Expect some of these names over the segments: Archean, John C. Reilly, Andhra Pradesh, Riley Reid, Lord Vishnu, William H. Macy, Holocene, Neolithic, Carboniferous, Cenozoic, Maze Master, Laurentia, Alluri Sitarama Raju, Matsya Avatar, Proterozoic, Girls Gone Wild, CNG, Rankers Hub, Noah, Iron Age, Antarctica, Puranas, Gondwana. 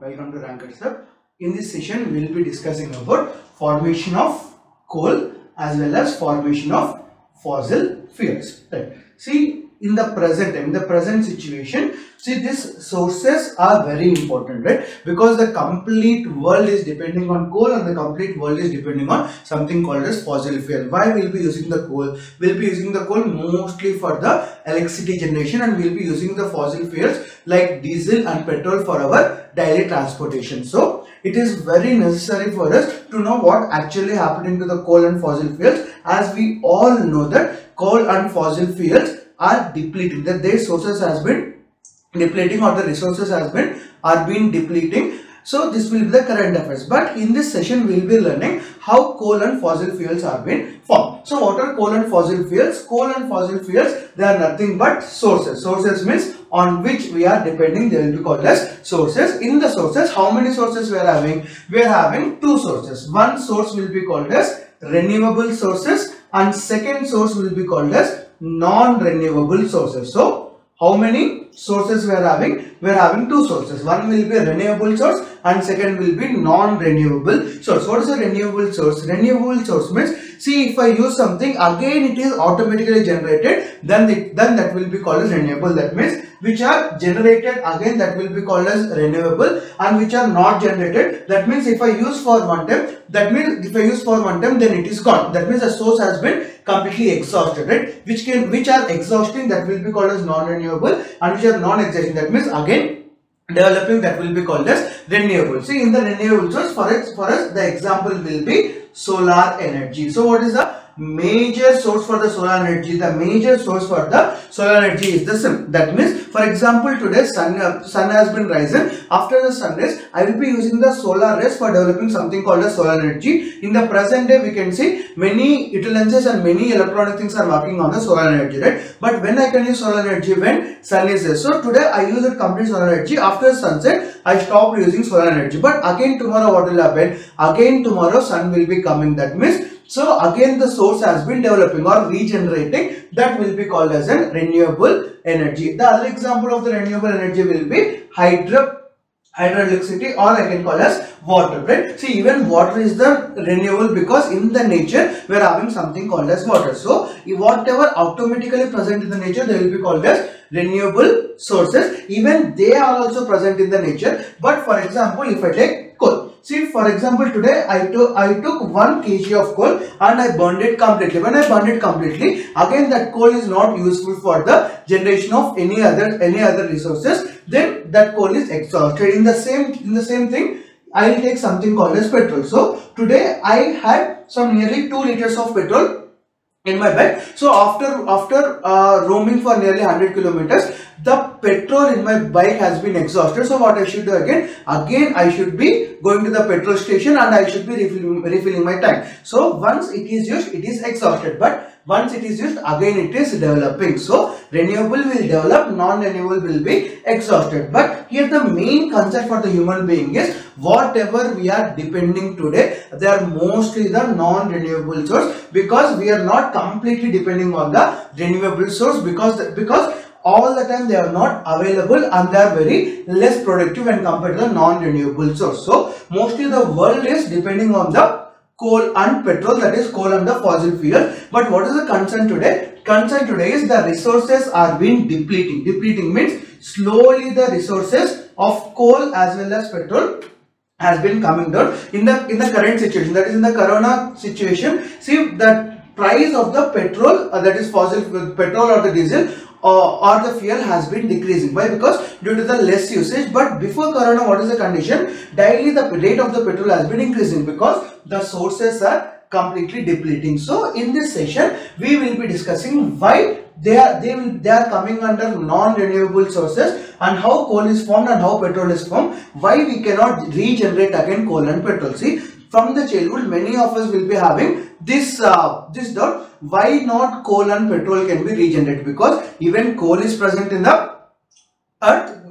Welcome to Rankers Hub. In this session, we will be discussing about formation of coal as well as formation of fossil fuels. Right. See, in the present situation, see, these sources are very important, right? Because the complete world is depending on coal, and the complete world is depending on something called as fossil fuel. Why we'll be using the coal? We'll be using the coal mostly for the electricity generation, and we'll be using the fossil fuels like diesel and petrol for our daily transportation. So it is very necessary for us to know what actually happened to the coal and fossil fuels, as we all know that coal and fossil fuels are depleting, that their sources has been depleting or the resources has been been depleting. So this will be the current affairs, but in this session we will be learning how coal and fossil fuels are being formed. So what are coal and fossil fuels? Coal and fossil fuels, they are nothing but sources. Sources means on which we are depending, they will be called as sources. In the sources, how many sources we are having? We are having two sources. One source will be called as renewable sources and second source will be called as non-renewable sources. So how many sources we are having? We are having two sources. One will be a renewable source and second will be non-renewable source. What is a renewable source? Renewable source means, see, if I use something again it is automatically generated, then that will be called as renewable. That means which are generated again, that will be called as renewable, and which are not generated, that means if I use for one time, then it is gone. That means the source has been completely exhausted, right? Which are exhausting, that will be called as non-renewable, and which are non-exhausting, that means again developing, that will be called as renewable. See, in the renewable source, for us the example will be solar energy. So what is the major source for the solar energy? The major source for the solar energy is the sun. That means, for example, today sun has been rising. After the sun rays, I will be using the solar rays for developing something called as solar energy. In the present day, we can see many utilities and many electronic things are working on the solar energy, right? But when I can use solar energy? When sun is there. So today I use a complete solar energy. After sunset, I stopped using solar energy. But again tomorrow, what will happen? Again tomorrow, sun will be coming. That means, so again the source has been developing or regenerating, that will be called as a renewable energy. The other example of the renewable energy will be hydroelectricity, or I can call as water, right? See, even water is the renewable, because in the nature we are having something called as water. So whatever automatically present in the nature, they will be called as renewable sources. Even they are also present in the nature. But for example, if I take coal. See, for example, today I took 1 kg of coal and I burned it completely. When I burned it completely, again that coal is not useful for the generation of any other resources. Then that coal is exhausted. In the same thing, I will take something called as petrol. So today I had some nearly 2 liters of petrol in my bag. So after roaming for nearly 100 kilometers, the petrol in my bike has been exhausted. So what I should do again? I should be going to the petrol station and I should be refilling my tank. So once it is used, it is exhausted, but once it is used, again it is developing. So renewable will develop, non-renewable will be exhausted. But here the main concept for the human being is, whatever we are depending today, they are mostly the non-renewable source, because we are not completely depending on the renewable source, because all the time they are not available and they are very less productive when compared to the non-renewable source. So mostly the world is depending on the coal and petrol, that is coal and the fossil fuel. But what is the concern today? Concern today is the resources are being depleting. Depleting means slowly the resources of coal as well as petrol has been coming down. In the current situation, that is in the corona situation, see, that price of the petrol, that is fossil petrol or the diesel, or the fuel has been decreasing. Why? Because due to the less usage. But before corona, what is the condition? Daily the rate of the petrol has been increasing, because the sources are completely depleting. So in this session we will be discussing why they are coming under non-renewable sources, and how coal is formed and how petrol is formed, why we cannot regenerate again coal and petrol. See, from the childhood many of us will be having this doubt, why not coal and petrol can be regenerated, because even coal is present in the earth,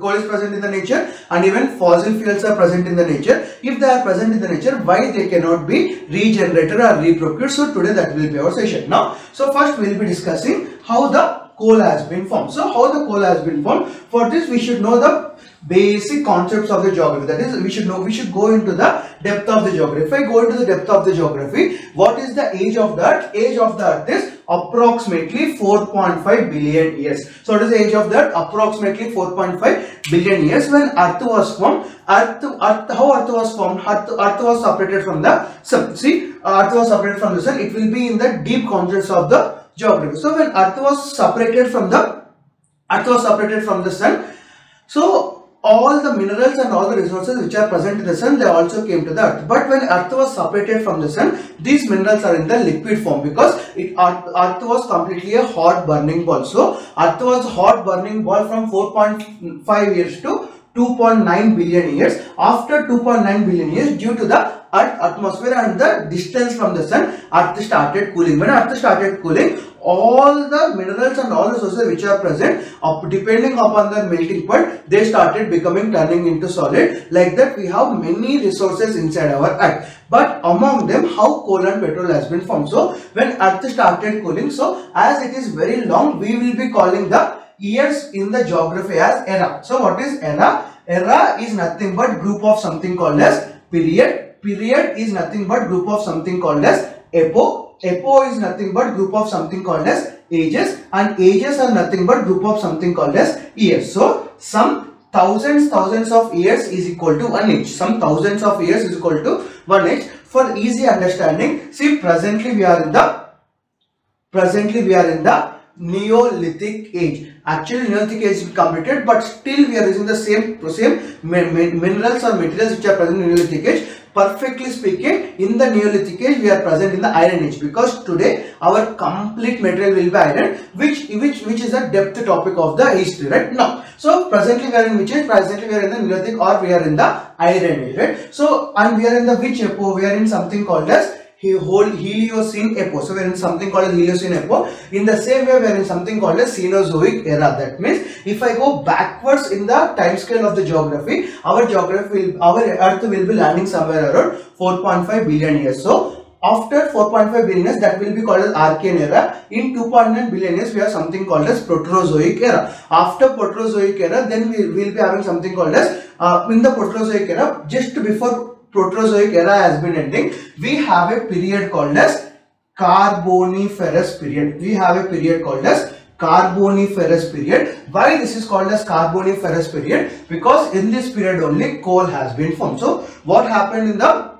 coal is present in the nature, and even fossil fuels are present in the nature. If they are present in the nature, why they cannot be regenerated or reprocured? So today that will be our session. Now, so first we will be discussing how the coal has been formed. So how the coal has been formed? For this we should know the basic concepts of the geography. That is, we should go into the depth of the geography. If I go into the depth of the geography, what is the age of the earth? Age of the earth is approximately 4.5 billion years. So what is the age of the earth? Approximately 4.5 billion years. When earth was formed, how earth was formed? Earth was separated from the sun. See, earth was separated from the sun. It will be in the deep concepts of the geography. So when earth was separated from the sun, so all the minerals and all the resources which are present in the sun, they also came to the earth. But when earth was separated from the sun, these minerals are in the liquid form, because earth was completely a hot burning ball. So earth was a hot burning ball from 4.5 years to 2.9 billion years. After 2.9 billion years, due to the Earth atmosphere and the distance from the sun, earth started cooling. When earth started cooling, all the minerals and all the resources which are present, depending upon their melting point, they started turning into solid. Like that, we have many resources inside our earth. But among them, how coal and petrol has been formed. So when earth started cooling, so as it is very long, we will be calling the years in the geography as era. So what is era? Era is nothing but group of something called as period. Period is nothing but group of something called as epoch. Epoch is nothing but group of something called as ages, and ages are nothing but group of something called as years. So some thousands of years is equal to one age. Some thousands of years is equal to one age. For easy understanding, see, presently we are in the Neolithic age. Actually, Neolithic age is completed, but still we are using the same minerals or materials which are present in Neolithic age. Perfectly speaking, in the Neolithic age, we are present in the Iron Age, because today our complete material will be iron, which is a depth topic of the history right now. So presently we are in which age? Presently we are in the Neolithic, or we are in the Iron Age, right? So, and we are in the which epoch? We are in something called as Holocene epoch. So we are in something called as Holocene epoch. In the same way, we are in something called as Cenozoic era. That means, if I go backwards in the time scale of the geography, our earth will be landing somewhere around 4.5 billion years. So after 4.5 billion years, that will be called as Archean era. In 2.9 billion years, we have something called as Proterozoic era. After Proterozoic era, then we will be having something called as in the Proterozoic era, just before Proterozoic era has been ending, we have a period called as Carboniferous period. We have a period called as Carboniferous period. Why this is called as Carboniferous period? Because in this period only coal has been formed. So what happened in the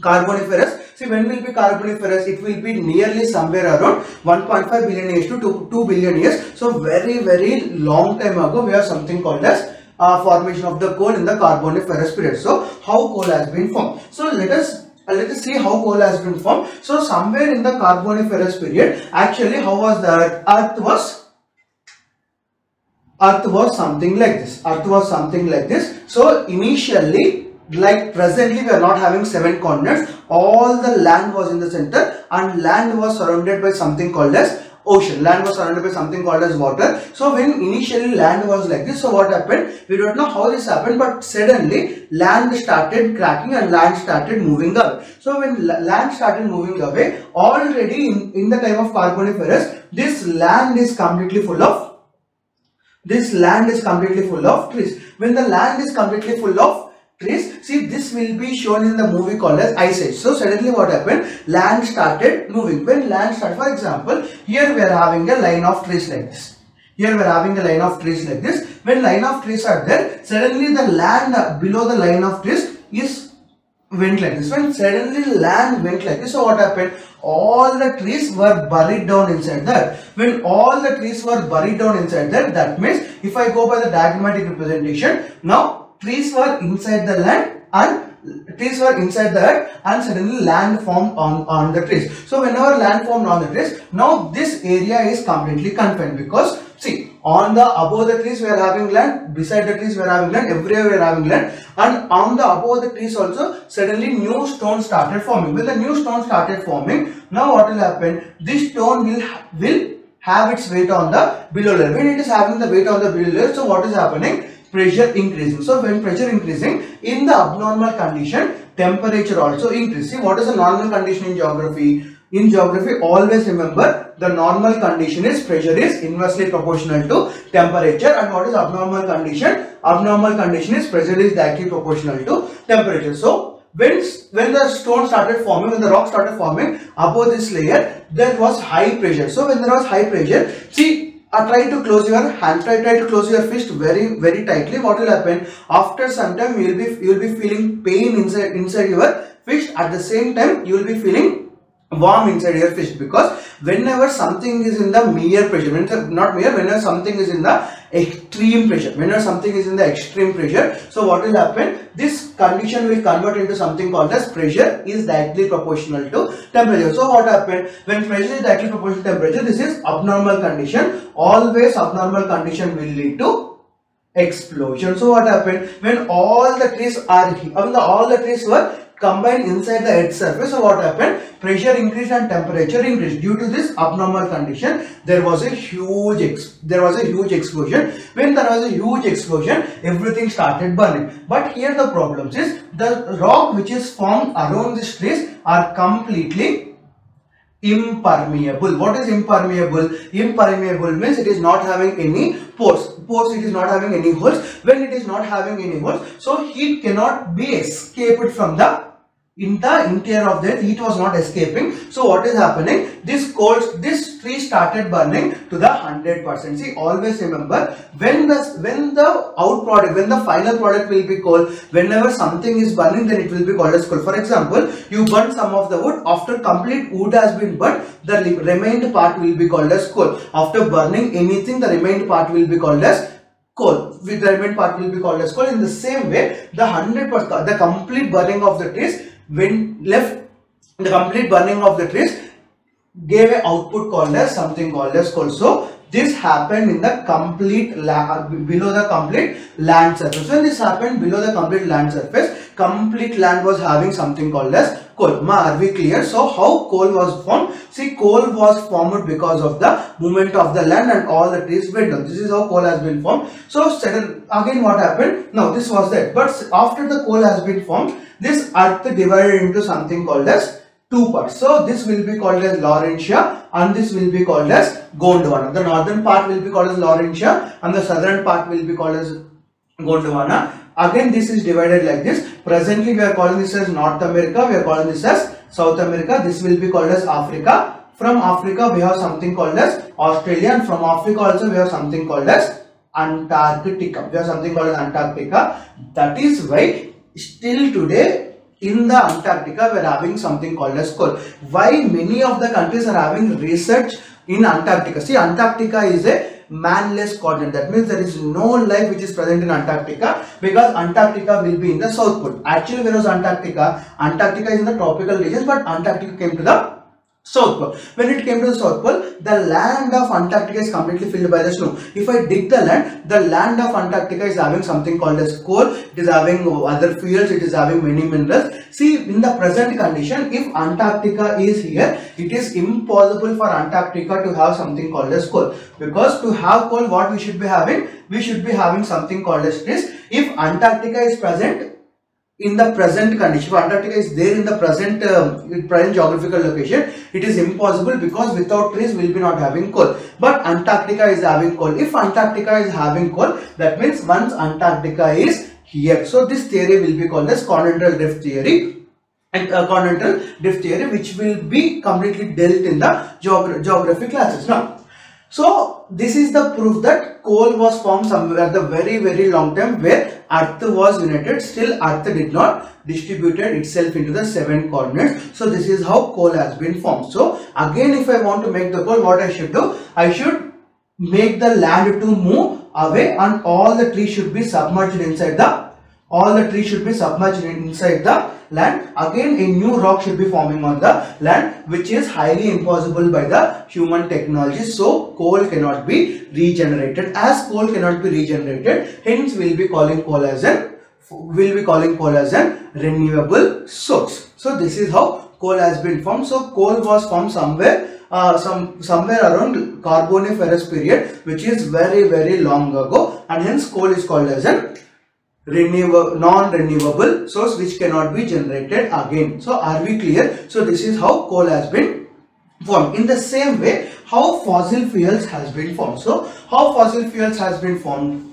Carboniferous? See, when will be Carboniferous? It will be nearly somewhere around 1.5 billion years to 2 billion years. So very long time ago, we have something called as formation of the coal in the Carboniferous period. So how coal has been formed? So let us see how coal has been formed. So somewhere in the Carboniferous period, actually, how was the earth? Earth was something like this. Earth was something like this. So initially, like presently, we are not having 7 continents. All the land was in the center, and land was surrounded by something called as ocean. Land was surrounded by something called as water. So when initially land was like this, so what happened? We don't know how this happened, but suddenly land started cracking and land started moving away. So when land started moving away, already in the time of Carboniferous, this land is completely full of trees. When the land is completely full of trees, see, this will be shown in the movie called as Ice Age. So suddenly what happened? Land started moving. When land started, for example, here we are having a line of trees like this. When line of trees are there, suddenly the land below the line of trees went like this. When suddenly land went like this, so what happened? All the trees were buried down inside there. When all the trees were buried down inside there, that means, if I go by the diagrammatic representation, now trees were inside the land and trees were inside the earth, and suddenly land formed on the trees. So whenever land formed on the trees, now this area is completely confined, because see, above the trees we are having land, beside the trees we are having land, everywhere we are having land, and above the trees also suddenly new stones started forming. When the new stones started forming, now what will happen? This stone will have its weight on the below layer. When it is having the weight on the below layer, so what is happening? Pressure increasing. So when pressure increasing, in the abnormal condition, temperature also increases. See, what is the normal condition in geography? In geography, always remember the normal condition is pressure is inversely proportional to temperature, and what is abnormal condition? Abnormal condition is pressure is directly proportional to temperature. So when the stone started forming, when the rock started forming above this layer, there was high pressure. So when there was high pressure, see, try to close your hand, try to close your fist very tightly. What will happen? After some time, you will be feeling pain inside your fist. At the same time, you will be feeling warm inside your fist, because whenever something is in the mere pressure, whenever something is in the extreme pressure, so what will happen? This condition will convert into something called as pressure is directly proportional to temperature. So what happened? When pressure is directly proportional to temperature, this is abnormal condition. Always abnormal condition will lead to explosion. So what happened? When all the trees are were combined inside the earth's surface, so what happened? Pressure increased and temperature increased. Due to this abnormal condition, there was a huge explosion. When there was a huge explosion, everything started burning. But here the problem is, the rock which is formed around these trees are completely impermeable. What is impermeable? Impermeable means it is not having any pores, it is not having any holes. When it is not having any holes, so heat cannot be escaped from the interior of the earth. Heat was not escaping. So what is happening? This tree started burning to the 100%. See, always remember, when the final product will be coal. Whenever something is burning, then it will be called as coal. For example, you burn some of the wood. After complete wood has been burnt, the remaining part will be called as coal. After burning anything, the remaining part will be called as coal. With the remaining part will be called as coal. In the same way, the complete burning of the trees, the complete burning of the trees gave an output called as something called as coal. So this happened in the below the complete land surface. When this happened below the complete land surface, complete land was having something called as coal. Are we clear? So how coal was formed? See, coal was formed because of the movement of the land and all the trees went down. This is how coal has been formed. So again, what happened? Now this was that. But after the coal has been formed, this earth divided into something called as two parts. So this will be called as Laurentia and this will be called as Gondwana. The northern part will be called as Laurentia and the southern part will be called as Gondwana. Again, this is divided like this. Presently, we are calling this as North America. We are calling this as South America. This will be called as Africa. From Africa, we have something called as Australia, and from Africa also we have something called as Antarctica. We have something called as Antarctica. That is why still today in the Antarctica we are having something called as coal. Why many of the countries are having research in Antarctica? See, Antarctica is a manless continent. That means there is no life which is present in Antarctica, because Antarctica will be in the South Pole. Actually, where was Antarctica? Antarctica is in the tropical regions, but Antarctica came to the South Pole. When it came to the South Pole, the land of Antarctica is completely filled by the snow. If I dig the land of Antarctica is having something called as coal. It is having other fuels. It is having many minerals. See, in the present condition, if Antarctica is here, it is impossible for Antarctica to have something called as coal. Because to have coal, what we should be having? We should be having something called as trees. If Antarctica is present in the present condition, Antarctica is there in the present geographical location, it is impossible, because without trees we will be not having coal. But Antarctica is having coal. If Antarctica is having coal, that means once Antarctica is here, so this theory will be called as continental drift theory, and continental drift theory, which will be completely dealt in the geography classes now. So this is the proof that coal was formed somewhere at the very long time, where earth was united. Still earth did not distributed itself into the 7 continents. So this is how coal has been formed. So again, if I want to make the coal, what I should do? I should make the land to move away, and all the trees should be submerged inside the land. Again, a new rock should be forming on the land, which is highly impossible by the human technology. So coal cannot be regenerated. As coal cannot be regenerated, hence we'll be calling coal as an renewable source. So this is how coal has been formed. So coal was formed somewhere around Carboniferous period, which is very long ago, and hence coal is called as an non-renewable source, which cannot be generated again. So are we clear? So this is how coal has been formed. In the same way, how fossil fuels has been formed. So, how fossil fuels has been formed?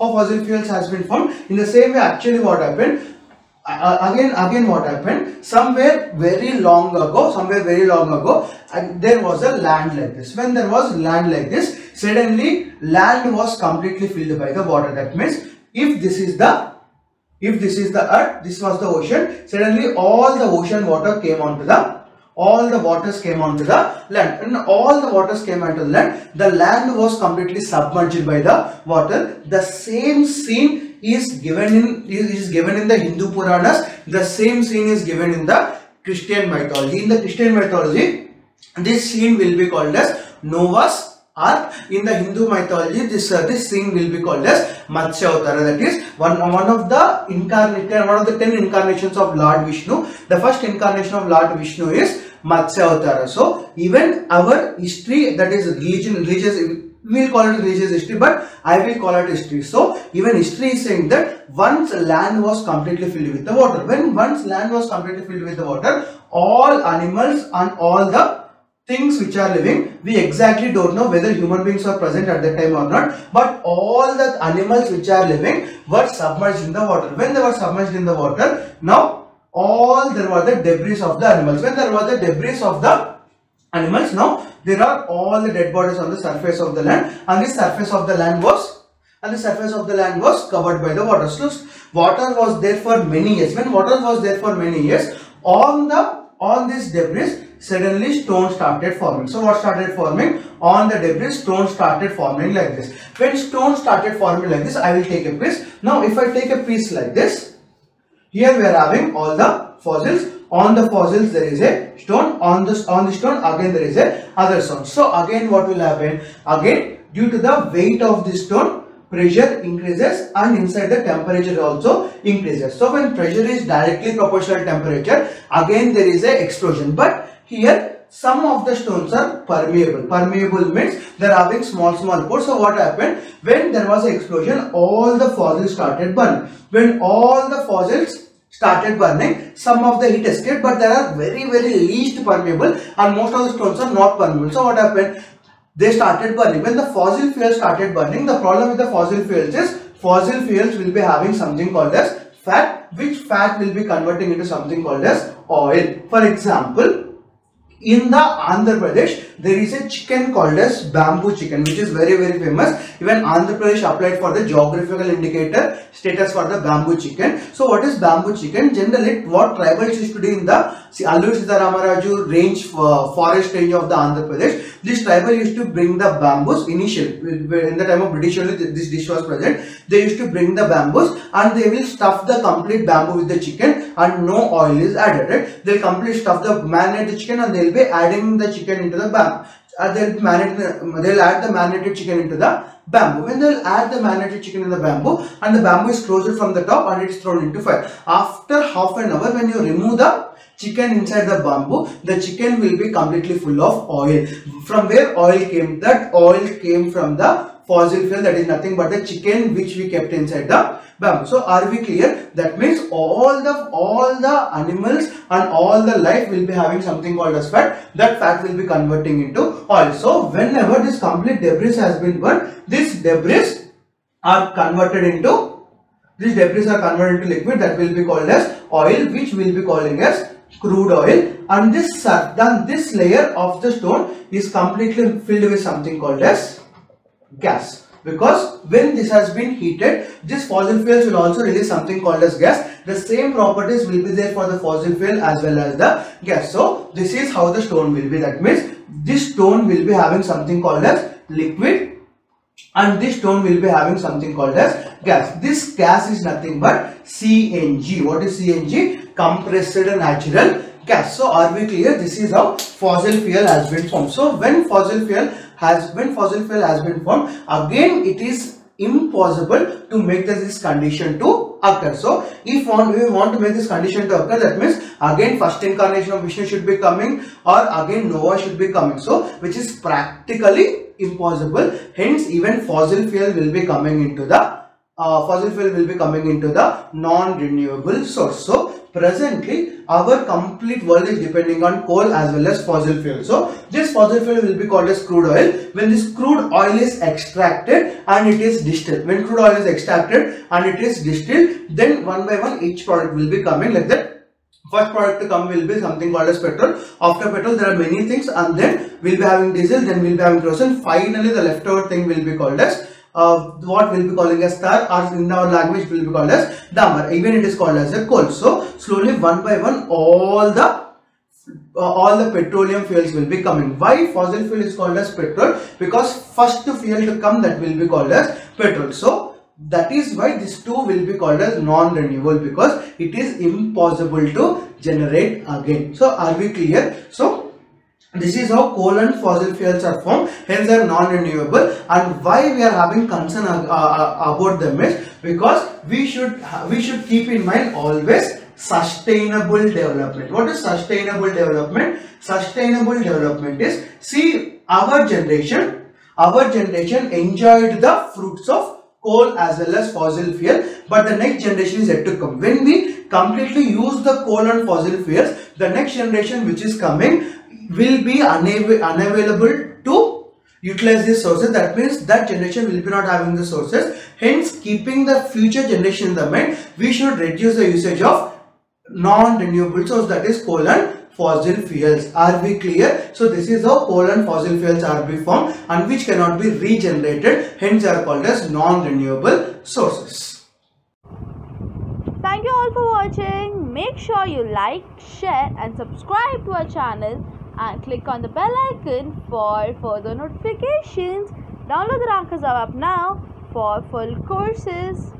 In the same way, actually, what happened? What happened? Somewhere very long ago, and there was a land like this. When there was land like this, suddenly land was completely filled by the water. That means, if this is the earth, this was the ocean. Suddenly, all the ocean water came onto the, all the waters came onto the land, and all the waters came onto the land. The land was completely submerged by the water. The same scene is given in the Hindu Puranas. The same scene is given in the Christian mythology. In the Christian mythology, this scene will be called as Noah's Ark. In the Hindu mythology, this scene will be called as Matsya Avatar. That is one of the 10 incarnations of Lord Vishnu. The first incarnation of Lord Vishnu is Matsya Avatar. So even our history, that is religious. We will call it religious history, but I will call it history. So, even history is saying that once land was completely filled with the water. When once land was completely filled with the water, all animals and all the things which are living, we exactly don't know whether human beings were present at that time or not. But all the animals which are living were submerged in the water. When they were submerged in the water, now there were the debris of the animals. Now there are all the dead bodies on the surface of the land, and the surface of the land was covered by the water. So water was there for many years. When water was there for many years, on this debris suddenly stones started forming. So what started forming? On the debris, stones started forming like this. When stones started forming like this, I will take a piece. Now if I take a piece like this, here we are having all the fossils. On the fossils there is a stone, on the stone again there is a other stone. So again what will happen? Again due to the weight of this stone, pressure increases, and inside the temperature also increases. So when pressure is directly proportional to temperature, again there is a explosion. But here some of the stones are permeable. Permeable means they are having small pores. So what happened? When there was an explosion, all the fossils started burning. When all the fossils started burning, some of the heat escaped, but there are very least permeable, and most of the stones are not permeable. So what happened? They started burning. When the fossil fuel started burning, the problem with the fossil fuels is fossil fuels will be having something called as fat, which fat will be converting into something called as oil. For example, in the Andhra Pradesh, there is a chicken called as bamboo chicken, which is very famous. Even Andhra Pradesh applied for the geographical indicator status for the bamboo chicken. So what is bamboo chicken? Generally, what tribals used to do in the Alluri Sitarama Raju range, forest range of the Andhra Pradesh, this tribal used to bring the bamboos. Initially, in the time of British only this dish was present. They used to bring the bamboos, and they will stuff the complete bamboo with the chicken, and no oil is added, right? They complete stuff the marinated chicken, and they will be adding the chicken into the bamboo. They'll add the marinated chicken into the bamboo. When they'll add the marinated chicken in the bamboo, and the bamboo is closed from the top and it's thrown into fire. After half an hour, when you remove the chicken inside the bamboo, the chicken will be completely full of oil. From where oil came? That oil came from the fossil fuel, that is nothing but the chicken which we kept inside the bamboo. So are we clear? That means all the animals and all the life will be having something called as fat. That fat will be converting into oil. So whenever this complete debris has been burned, these debris are converted into liquid that will be called as oil, which we will be calling as crude oil. And this layer of the stone is completely filled with something called as gas, because when this has been heated, this fossil fuels will also release something called as gas. The same properties will be there for the fossil fuel as well as the gas. So this is how the stone will be. That means this stone will be having something called as liquid, and this stone will be having something called as gas. This gas is nothing but CNG. What is CNG? Compressed natural gas. So are we clear? This is how fossil fuel has been formed. So when fossil fuel has been formed, again it is impossible to make this condition to occur. So if we want to make this condition to occur, that means again first incarnation of Vishnu should be coming, or again Noah should be coming. So which is practically impossible. Hence even fossil fuel will be coming into the non-renewable source. So presently our complete world is depending on coal as well as fossil fuel. So this fossil fuel will be called as crude oil. When this crude oil is extracted and it is distilled, when crude oil is extracted and it is distilled, then one by one each product will be coming like that. First product to come will be something called as petrol. After petrol there are many things, and then we'll be having diesel, then we'll be having kerosene. Finally the leftover thing will be called as what we'll be calling as tar, or in our language will be called as damar. Even it is called as a coal. So slowly one by one all the petroleum fuels will be coming. Why fossil fuel is called as petrol? Because first fuel to come, that will be called as petrol. So that is why these two will be called as non-renewable, because it is impossible to generate again. So are we clear? So this is how coal and fossil fuels are formed, hence they are non-renewable. And why we are having concern about them is because we should keep in mind always sustainable development. What is sustainable development? Sustainable development is, see, our generation enjoyed the fruits of coal as well as fossil fuel, but the next generation is yet to come. When we completely use the coal and fossil fuels, the next generation which is coming will be unavailable to utilize these sources. That means that generation will be not having the sources. Hence, keeping the future generation in the mind, we should reduce the usage of non-renewable source, that is coal and fossil fuels. Are we clear? So this is how coal and fossil fuels are formed, and which cannot be regenerated, hence are called as non-renewable sources. Thank you all for watching. Make sure you like, share and subscribe to our channel, and click on the bell icon for further notifications. Download the Rankers Hub app now for full courses.